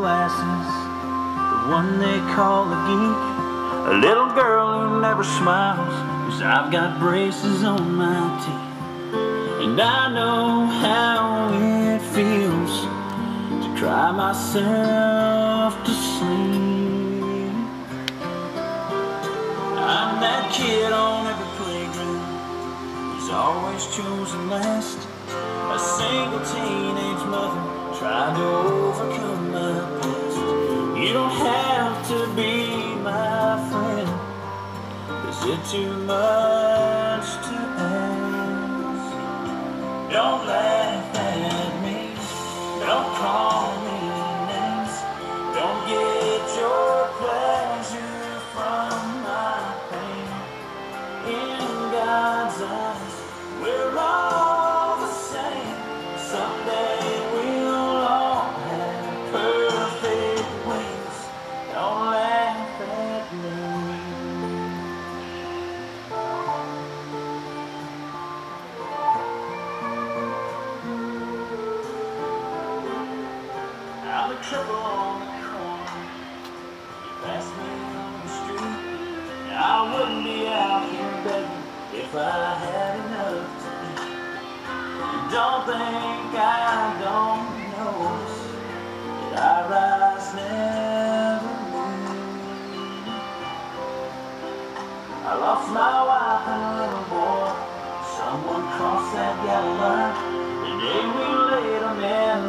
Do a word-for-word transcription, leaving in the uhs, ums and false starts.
glasses, the one they call a geek, a little girl who never smiles, 'cause I've got braces on my teeth. And I know how it feels to cry myself to sleep. I'm that kid on every playground, he's always chosen last, a single teenage mother trying to overcome my past. You don't have to be my friend, 'cause it's too much to ask. Don't laugh at me, don't call me names, don't get your pleasure from my pain. In God's eyes, we're all the same. Someday trouble on the corner, you pass me on the street, I wouldn't be out here begging if I had enough to eat. You don't think I don't notice that I rise never knew. I lost my wife and a little boy, someone crossed that yellow line, the day we laid them in